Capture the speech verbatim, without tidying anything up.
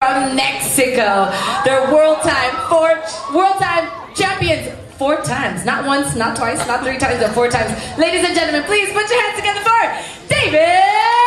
From Mexico, they're world time four world time champions four times, not once, not twice, not three times, but four times. Ladies and gentlemen, please put your hands together for David.